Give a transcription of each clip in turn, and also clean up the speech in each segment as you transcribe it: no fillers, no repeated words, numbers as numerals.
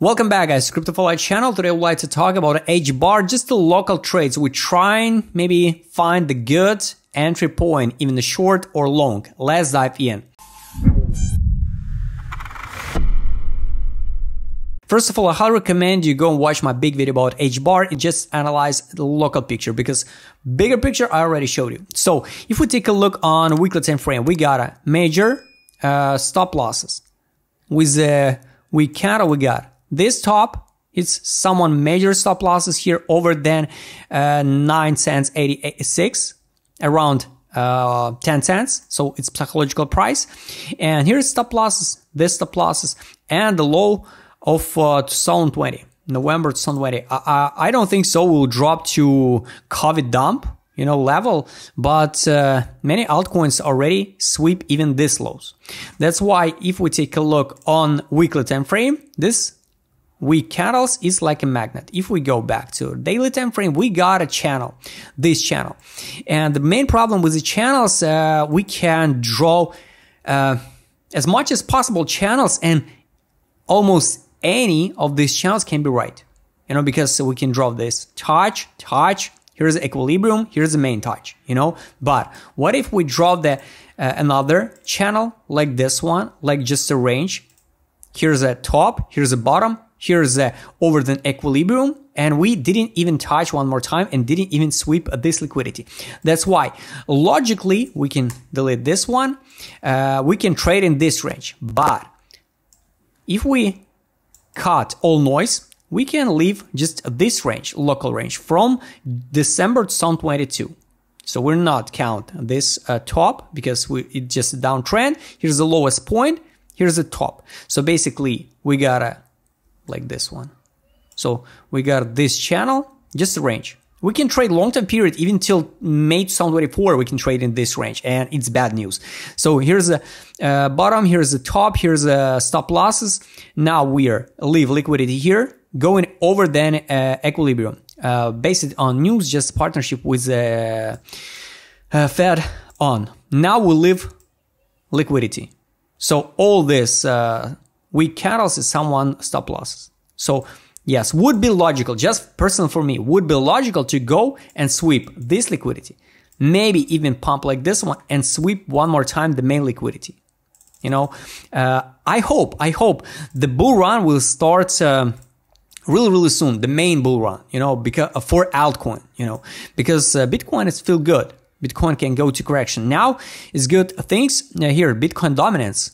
Welcome back, guys, Crypto4light channel. Today I would like to talk about HBAR, just the local trades. We try and maybe find the good entry point, even the short or long. Let's dive in. First of all, I highly recommend you go and watch my big video about HBAR and just analyze the local picture, because bigger picture I already showed you. So if we take a look on weekly time frame, we got a major stop losses with a weak candle. We got this top, it's someone major stop losses here over then 9 cents 86, around 10 cents. So it's psychological price. And here's stop losses, this stop losses, and the low of 2020, November 2020. I don't think so will drop to COVID dump, you know, level, but many altcoins already sweep even this lows. That's why if we take a look on weekly time frame, this weak candles is like a magnet. If we go back to daily time frame, we got a channel, this channel. And the main problem with the channels, we can draw as much as possible channels, and almost any of these channels can be right, you know, because we can draw this touch, here's the equilibrium, here's the main touch, you know. But what if we draw the another channel like this one, like just a range? Here's a top, here's a bottom, here's a over the equilibrium, and we didn't even touch one more time and didn't even sweep this liquidity. That's why logically we can delete this one, we can trade in this range, but if we cut all noise, we can leave just this range, local range from December 2022. So we're not count this top, because it's just a downtrend. Here's the lowest point, here's the top. So basically we got a like this one. So we got this channel, just a range. We can trade long-term period even till May 2024, we can trade in this range, and it's bad news. So here's the bottom, here's the top, here's the stop losses. Now we're leave liquidity here, going over then equilibrium. Based on news, just partnership with the Fed on. Now we leave liquidity. So all this weak candles is someone stop losses. So yes, would be logical, just personal for me, would be logical to go and sweep this liquidity, maybe even pump like this one and sweep one more time the main liquidity. You know, I hope the bull run will start really soon, the main bull run, you know, because for altcoin, you know, because Bitcoin is feel good. Bitcoin can go to correction. Now is good things here. Bitcoin dominance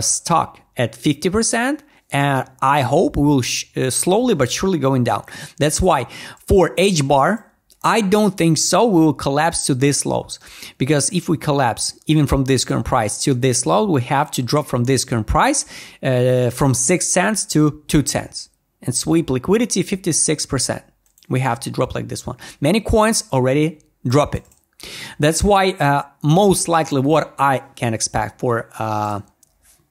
stuck at 50%. And I hope we will slowly but surely going down. That's why for HBAR, I don't think so we will collapse to these lows, because if we collapse even from this current price to this low, we have to drop from this current price from 6 cents to 2 cents and sweep liquidity 56%. We have to drop like this one. Many coins already drop it. That's why most likely what I can expect for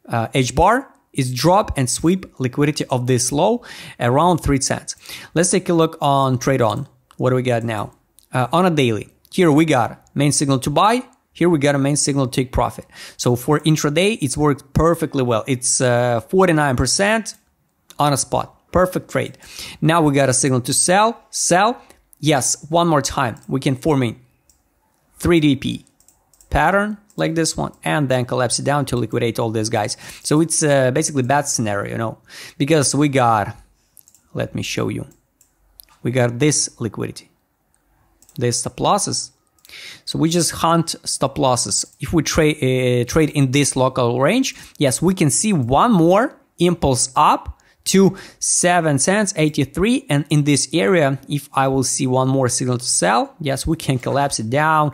HBAR is drop and sweep liquidity of this low around 3 cents. Let's take a look on trade on. What do we got now? On a daily, here we got main signal to buy. Here we got a main signal to take profit. So for intraday, it's worked perfectly well. It's 49% on a spot, perfect trade. Now we got a signal to sell. Yes, one more time, we can form a 3DP pattern like this one, and then collapse it down to liquidate all these guys. So it's basically bad scenario, you know, because we got, let me show you, we got this liquidity, this stop losses. So we just hunt stop losses. If we trade in this local range, yes, we can see one more impulse up to 7 cents 83, and in this area, if I will see one more signal to sell, yes, we can collapse it down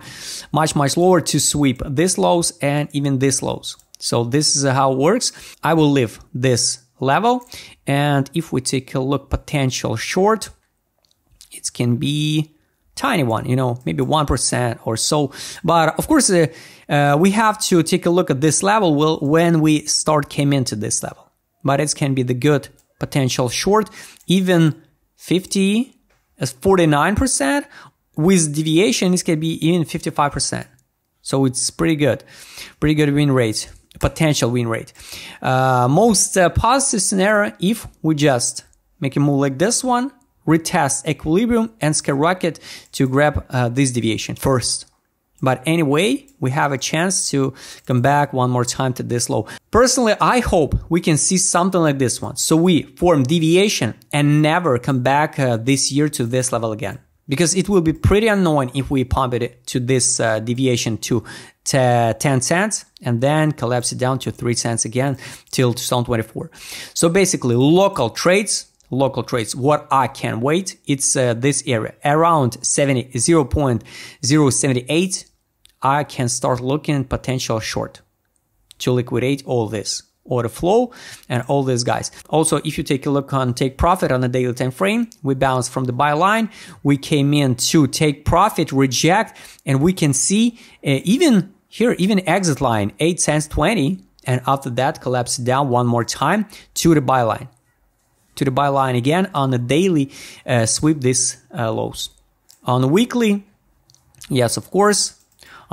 much lower to sweep this lows and even this lows. So this is how it works. I will leave this level, and if we take a look potential short, it can be tiny one, you know, maybe 1% or so. But of course we have to take a look at this level when we start came into this level, but it can be the good potential short, even 50 as 49%. With deviation, this can be even 55%. So it's pretty good win rate. potential win rate. Most positive scenario, if we just make a move like this one, retest equilibrium and skyrocket to grab this deviation first. But anyway, we have a chance to come back one more time to this low. Personally, I hope we can see something like this one. So we form deviation and never come back this year to this level again. Because it will be pretty annoying if we pump it to this deviation to 10 cents and then collapse it down to 3 cents again till 2024. So basically, local trades, what I can wait, it's this area around 0.078. I can start looking at potential short to liquidate all this order flow and all these guys. Also, if you take a look on take profit on the daily time frame, we bounced from the buy line, we came in to take profit, reject, and we can see even here, even exit line 8 cents 20, and after that collapse down one more time to the buy line. To the buy line again on the daily, sweep this lows. On the weekly, yes, of course,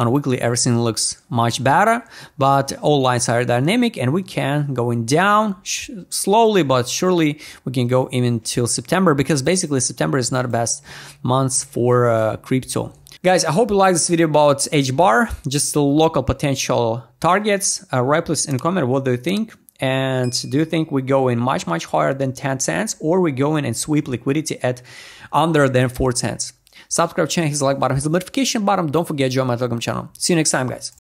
on weekly everything looks much better, but all lines are dynamic and we can going down slowly but surely. We can go even till September, because basically September is not the best month for crypto. Guys, I hope you like this video about HBAR, just the local potential targets. Write please in comment what do you think. And do you think we go in much higher than 10 cents, or we go in and sweep liquidity at under than 4 cents? Subscribe channel, hit the like button, hit the notification button. Don't forget to join my Telegram channel. See you next time, guys.